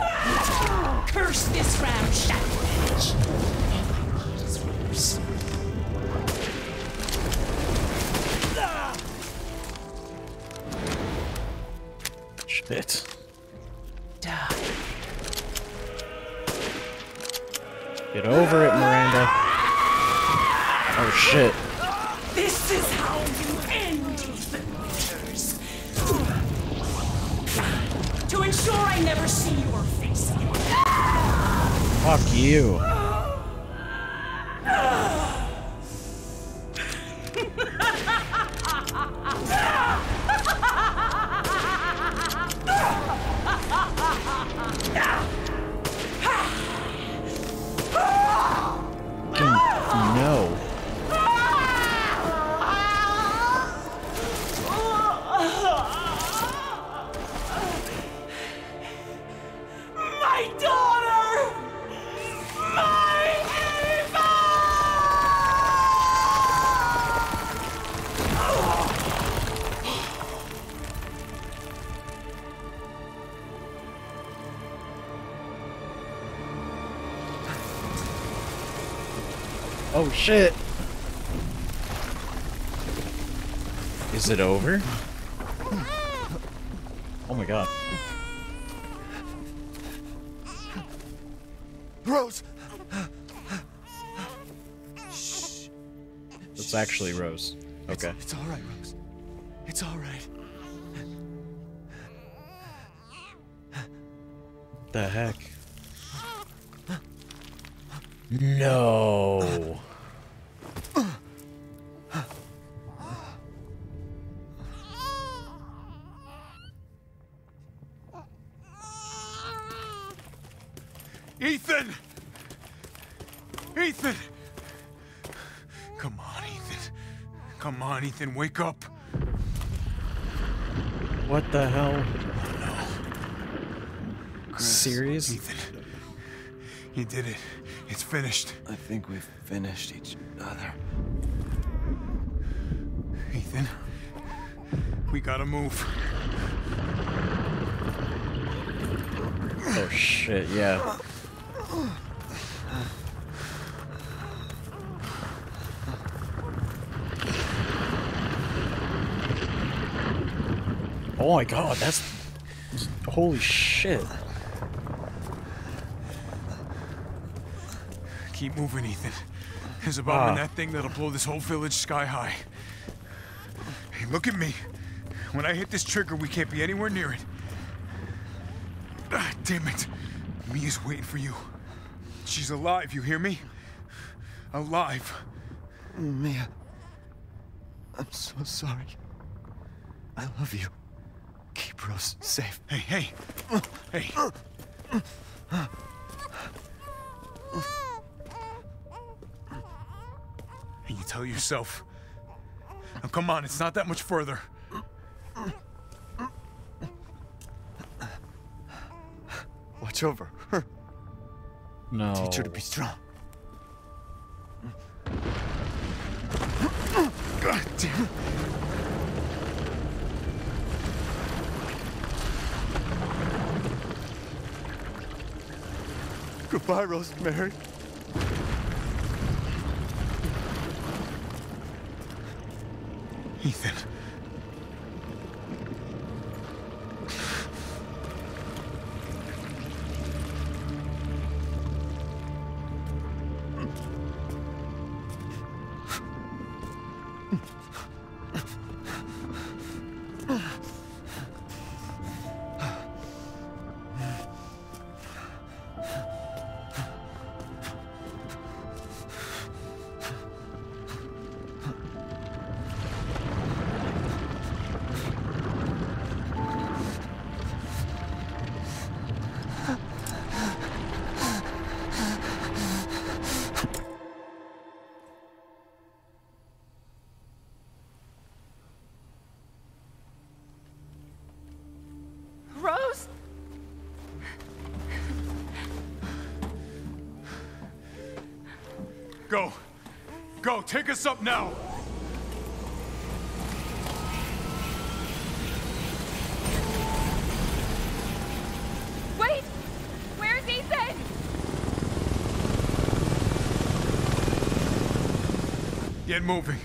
Ah! Curse this ramshackle bitch. And I need his ribs. Ah! Shit. Get over it, Miranda. Oh shit. This is how you end Ethan Winters. To ensure I never see your face again. Fuck you. Oh shit. Is it over? Oh my god. Rose. Shh. It's actually Rose. Okay. It's, it's all right, Rose. It's all right. What the heck? No. Ethan! Ethan! Come on, Ethan. Come on, Ethan, wake up. What the hell? No. Chris, serious? Ethan, you did it. It's finished. I think we've finished each other. Ethan, we gotta move. Oh shit, yeah. Oh my god, that's... Holy shit. Keep moving, Ethan. There's a bomb in that thing that'll blow this whole village sky high. Hey, look at me. When I hit this trigger, we can't be anywhere near it. Ah, damn it. Mia's waiting for you. She's alive, you hear me? Alive. Mia. I'm so sorry. I love you. Keep Rose safe. Hey, hey. Hey. You tell yourself. Now come on, it's not that much further. Watch over her. No. Teach her to be strong. God damn. Goodbye, Rosemary. Ethan. Go. Go, take us up now. Wait! Where's Ethan? Get moving.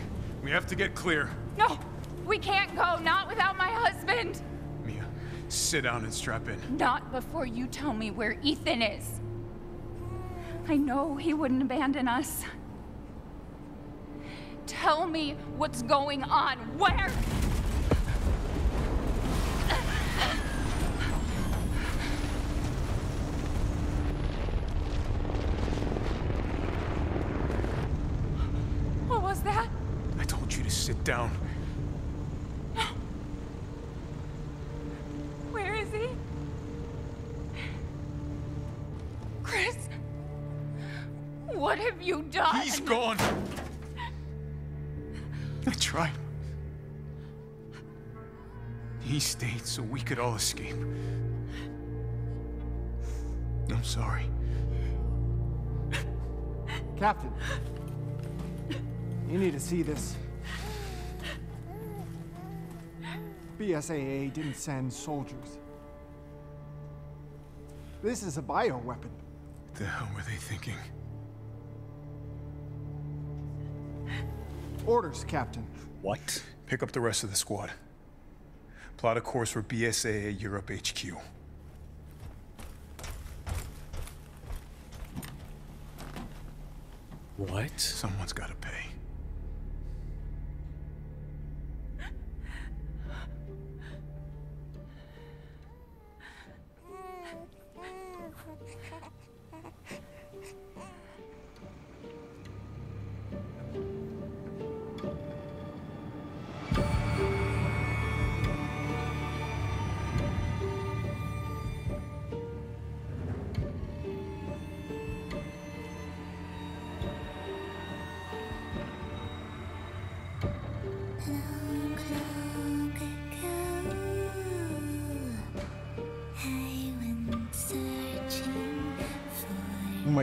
We have to get clear. No, we can't go. Not without my husband. Mia, sit down and strap in. Not before you tell me where Ethan is. I know he wouldn't abandon us. Tell me what's going on. Where? What was that? I told you to sit down. Where is he? Chris, what have you done? He's gone. I tried. He stayed so we could all escape. I'm sorry. Captain, you need to see this. B S A A didn't send soldiers. This is a bioweapon. What the hell were they thinking? Orders, Captain. What? Pick up the rest of the squad. Plot a course for B S A A Europe H Q. What? Someone's gotta pay.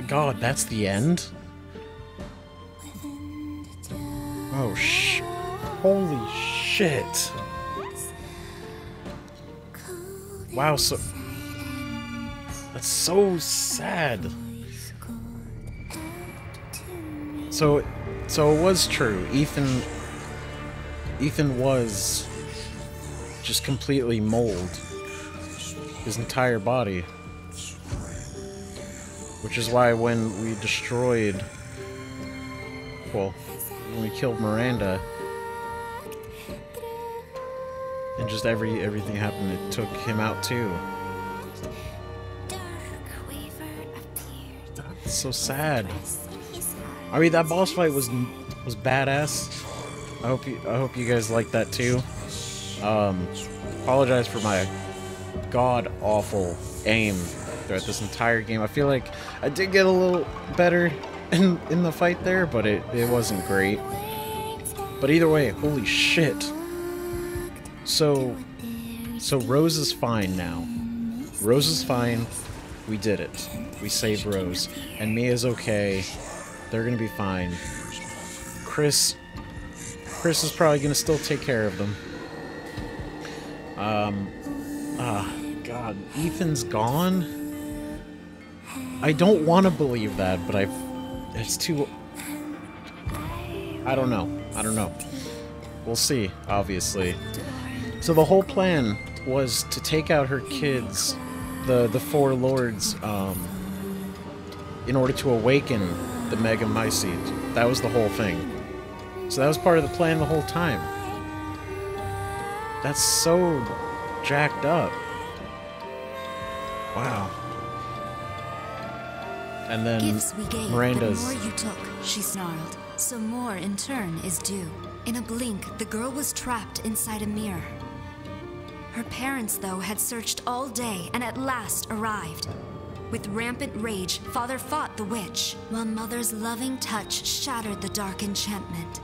God, that's the end? Oh, sh... Holy shit. Wow, so... That's so sad. So... So it was true. Ethan... Ethan was... just completely mold. His entire body. Which is why when we destroyed, well, when we killed Miranda, and just every everything happened, it took him out too. That's so sad. I mean, that boss fight was was badass. I hope you I hope you guys liked that too. Um, apologize for my god awful aim throughout this entire game. I feel like I did get a little better in in the fight there, but it it wasn't great. But either way, holy shit. So so Rose is fine now. Rose is fine. We did it. We saved Rose, and Mia's okay. They're gonna be fine. Chris Chris is probably gonna still take care of them. Um. Ah, God, Ethan's gone. I don't want to believe that, but I've... It's too... I don't know. I don't know. We'll see, obviously. So the whole plan was to take out her kids, the, the four lords, um, in order to awaken the Megamycete. That was the whole thing. So that was part of the plan the whole time. That's so jacked up. Wow. And then gifts we gave, Miranda's. The more you took, she snarled. So more in turn is due. In a blink, the girl was trapped inside a mirror. Her parents, though, had searched all day and at last arrived. With rampant rage, father fought the witch, while mother's loving touch shattered the dark enchantment.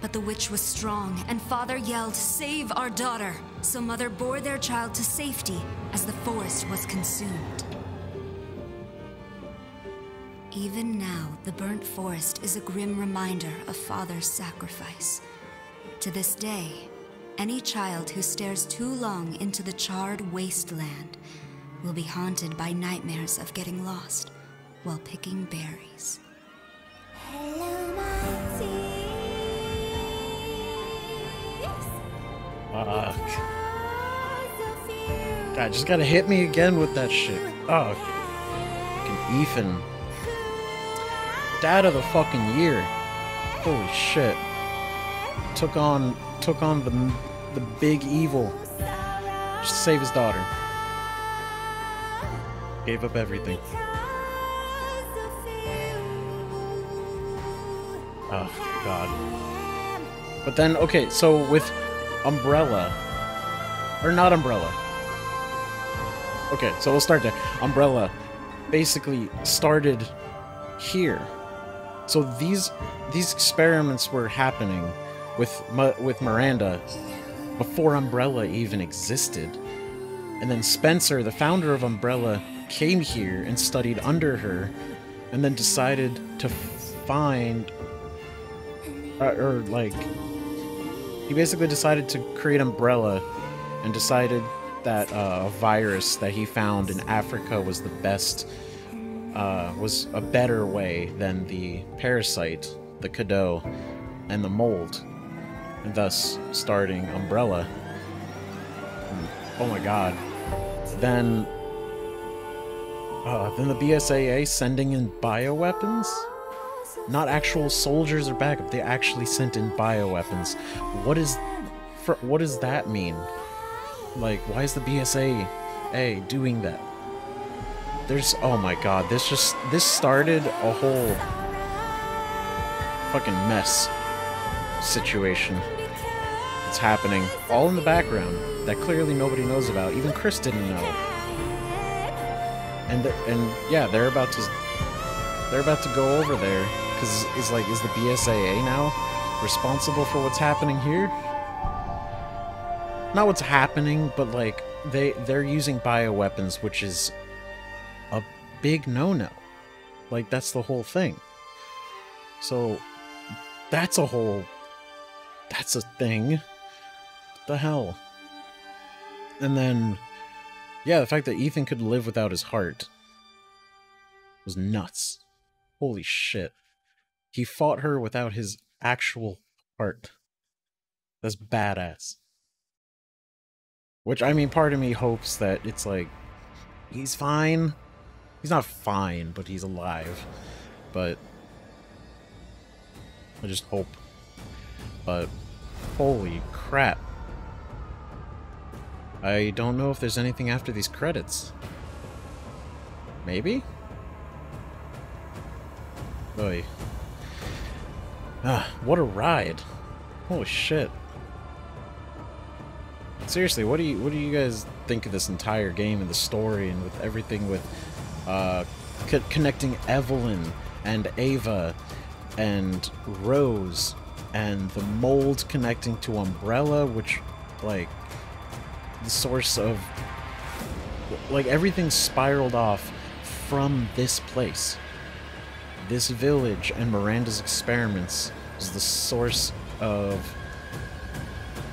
But the witch was strong, and father yelled, "Save our daughter!" So mother bore their child to safety as the forest was consumed. Even now, the burnt forest is a grim reminder of Father's sacrifice. To this day, any child who stares too long into the charred wasteland will be haunted by nightmares of getting lost while picking berries. Hello, my dear. Fuck. God, just gotta hit me again with that shit. Oh, fucking Ethan. Dad of the fucking year. Holy shit. Took on, took on the, the big evil. Just to save his daughter. Gave up everything. Oh, God. But then, okay, so with Umbrella... Or not Umbrella. Okay, so we'll start there. Umbrella basically started here. So these these experiments were happening with, with Miranda before Umbrella even existed. And then Spencer, the founder of Umbrella, came here and studied under her, and then decided to find... Uh, or, like, he basically decided to create Umbrella and decided that uh, a virus that he found in Africa was the best, uh, was a better way than the parasite, the Cadou, and the mold, and thus starting Umbrella. And, oh my god. Then, uh, then the B S A A sending in bioweapons? Not actual soldiers or backup. They actually sent in bioweapons. What is... For, what does that mean? Like, why is the B S A A doing that? There's... Oh my god. This just... This started a whole... fucking mess situation. It's happening. All in the background. That clearly nobody knows about. Even Chris didn't know. And, and yeah, they're about to... They're about to go over there. Because it's like, is the B S A A now responsible for what's happening here? Not what's happening, but like, they, they're using bioweapons, which is a big no-no. Like, that's the whole thing. So, that's a whole... That's a thing. What the hell? And then, yeah, the fact that Ethan could live without his heart was nuts. Holy shit. He fought her without his actual heart. That's badass. Which, I mean, part of me hopes that it's like, he's fine. He's not fine, but he's alive. But I just hope. But holy crap. I don't know if there's anything after these credits. Maybe? Oy. Ah, what a ride. Holy shit. Seriously, what do you what do you guys think of this entire game and the story and with everything with uh co connecting Evelyn and Ava and Rose and the mold connecting to Umbrella, which like the source of like everything spiraled off from this place. This village and Miranda's experiments is the source of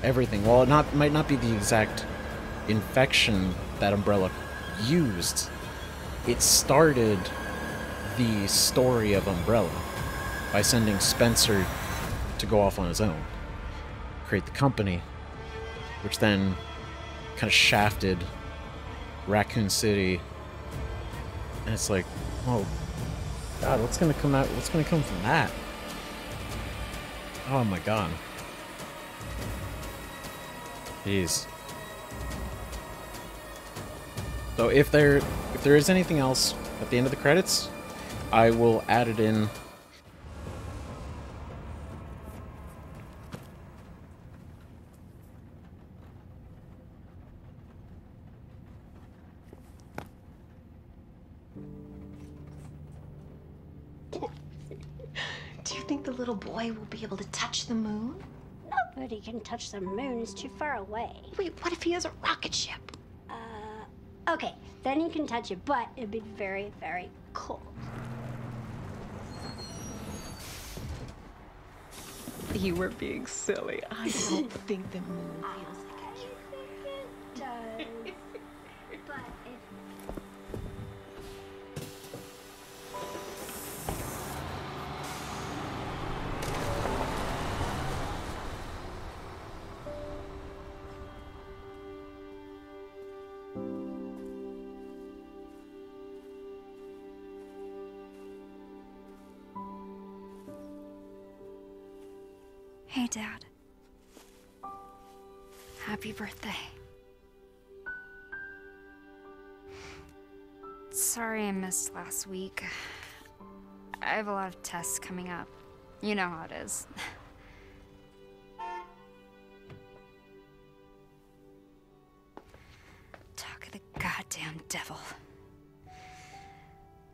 everything. While it not, might not be the exact infection that Umbrella used, it started the story of Umbrella by sending Spencer to go off on his own, create the company, which then kind of shafted Raccoon City. And it's like, oh, God, what's gonna come out? What's gonna come from that? Oh my god. Jeez. So if there if there is anything else at the end of the credits, I will add it in. Able to touch the moon? Nobody can touch the moon. It's too far away. Wait, what if he has a rocket ship? Uh, okay, then he can touch it, but it'd be very, very cold. you were being silly. I don't think the moon feels like a human. You think it does, but hey, Dad. Happy birthday. Sorry I missed last week. I have a lot of tests coming up. You know how it is. Talk of the goddamn devil.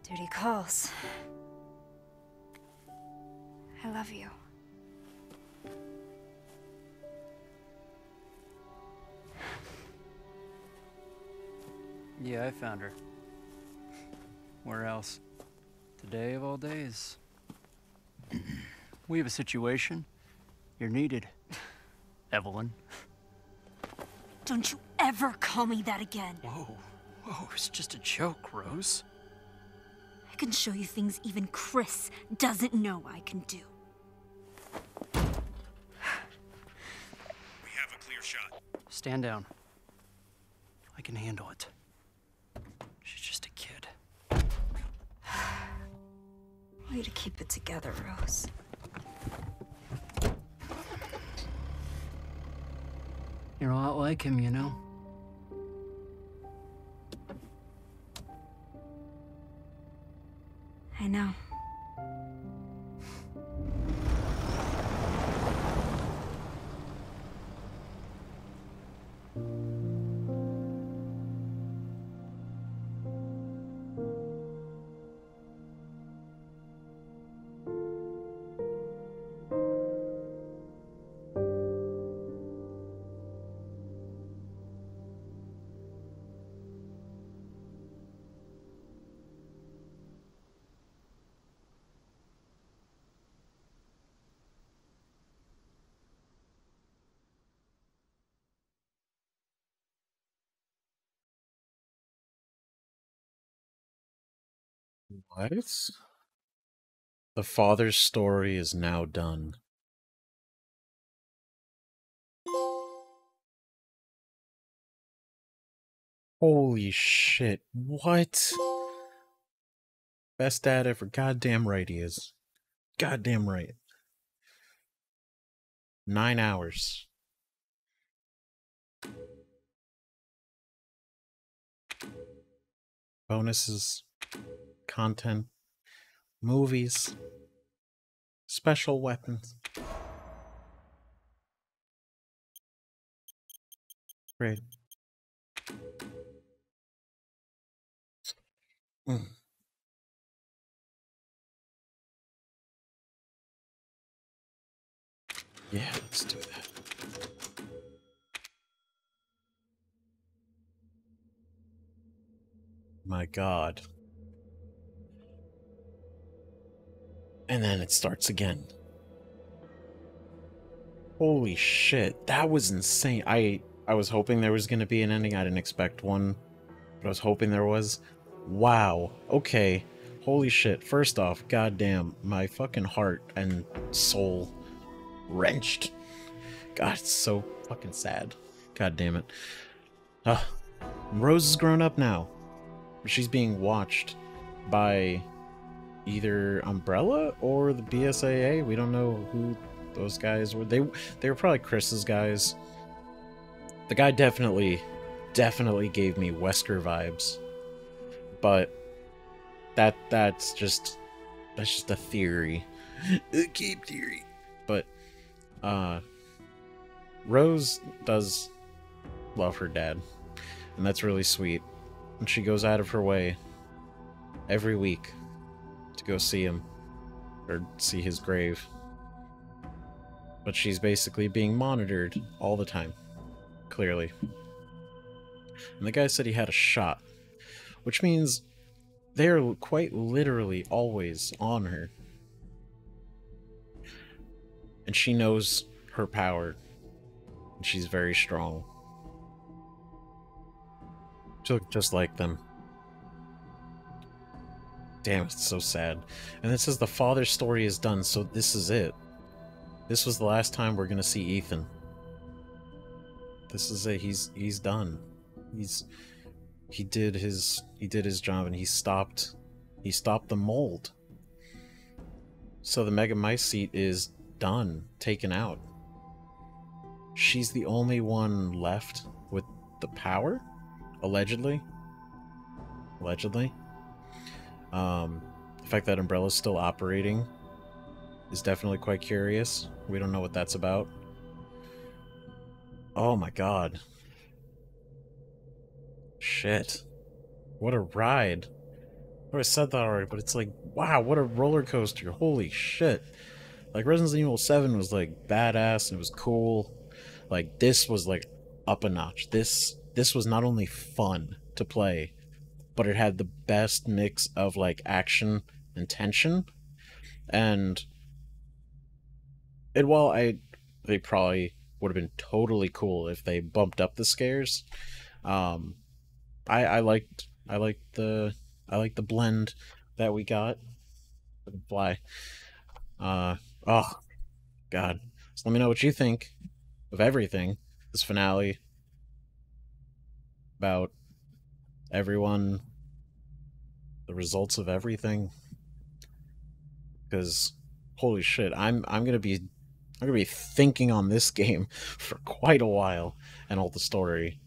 Duty calls. I love you. Yeah, I found her. Where else? Today of all days. We have a situation. You're needed, Evelyn. Don't you ever call me that again. Whoa, whoa, it's just a joke, Rose. I can show you things even Chris doesn't know I can do. We have a clear shot. Stand down. I can handle it. She's just a kid. Way to keep it together, Rose. You're a lot like him, you know? I know. What? The father's story is now done. Holy shit, what? Best dad ever. Goddamn right he is. Goddamn right. Nine hours. Bonuses. Content, movies, special weapons. Great. Mm. Yeah, let's do that. My God. And then it starts again. Holy shit, that was insane. I I was hoping there was going to be an ending. I didn't expect one, but I was hoping there was. Wow. Okay. Holy shit. First off, goddamn, my fucking heart and soul wrenched. God, it's so fucking sad. God damn it. Uh, Rose has grown up now. She's being watched by either Umbrella or the B S A A. We don't know who those guys were. They they were probably Chris's guys. The guy definitely, definitely gave me Wesker vibes. But that that's just that's just a theory. A keep theory. But uh Rose does love her dad. And that's really sweet. And she goes out of her way every week to go see him, or see his grave. But she's basically being monitored all the time, clearly. And the guy said he had a shot, which means they're quite literally always on her. and she knows her power. And she's very strong. She looked just like them. Damn, it's so sad. And it says the father's story is done, so this is it. This was the last time we're gonna see Ethan. This is it. He's he's done. He's he did his he did his job, and he stopped he stopped the mold. So the Megamycete is done, taken out. She's the only one left with the power, allegedly. Allegedly. Um, the fact that Umbrella's still operating is definitely quite curious. We don't know what that's about. Oh my god. Shit. What a ride. I already said that already, but it's like, wow, what a roller coaster. Holy shit. Like, Resident Evil seven was like badass and it was cool. Like, this was like up a notch. This, this was not only fun to play, but it had the best mix of like action and tension. And, and while I, they probably would have been totally cool if they bumped up the scares, um, I, I liked, I liked the, I like the blend that we got. Fly. Uh, oh, God. So let me know what you think of everything. This finale. About everyone. The results of everything. Because, holy shit, I'm, I'm going to be... I'm going to be thinking on this game for quite a while. And all the story.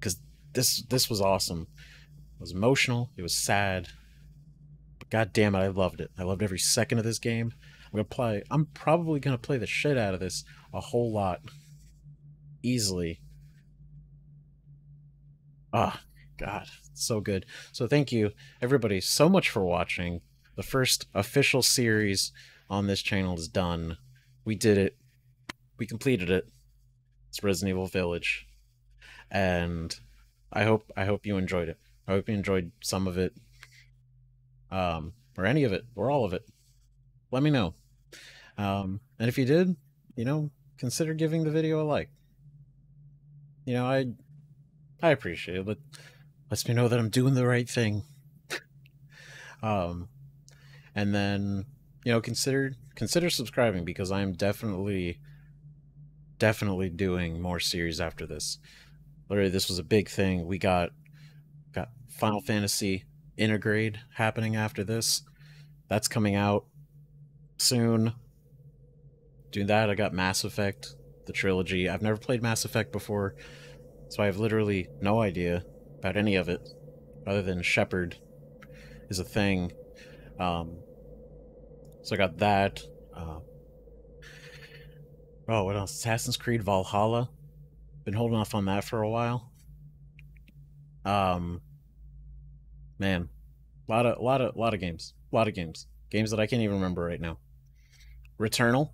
Because this, this was awesome. It was emotional, it was sad, but god damn it, I loved it. I loved every second of this game. I'm gonna play I'm probably gonna play the shit out of this a whole lot. Easily. Ah, oh, god, it's so good. So thank you everybody so much for watching. The first official series on this channel is done. We did it. We completed it. It's Resident Evil Village. And I hope I hope you enjoyed it. I hope you enjoyed some of it, um, or any of it, or all of it. Let me know. Um, and if you did, you know, consider giving the video a like. You know, I I appreciate it, but lets me know that I'm doing the right thing. um, and then, you know, consider consider subscribing, because I am definitely, definitely doing more series after this. Literally, this was a big thing. We got... Got Final Fantasy Intergrade happening after this. That's coming out soon. Doing that, I got Mass Effect, the trilogy. I've never played Mass Effect before, so I have literally no idea about any of it, other than Shepard is a thing. Um, so I got that. Uh, oh, what else? Assassin's Creed Valhalla. Been holding off on that for a while. Um, man, a lot of, a lot of, a lot of games, a lot of games, games that I can't even remember right now. Returnal,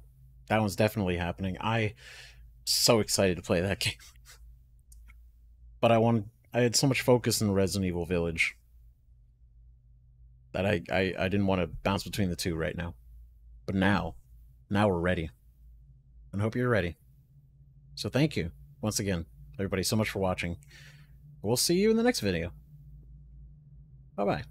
that one's definitely happening. I'm so excited to play that game, but I wanted, I had so much focus in Resident Evil Village that I, I, I didn't want to bounce between the two right now, but now, now we're ready, and I hope you're ready. So thank you once again, everybody, so much for watching. We'll see you in the next video. Bye-bye.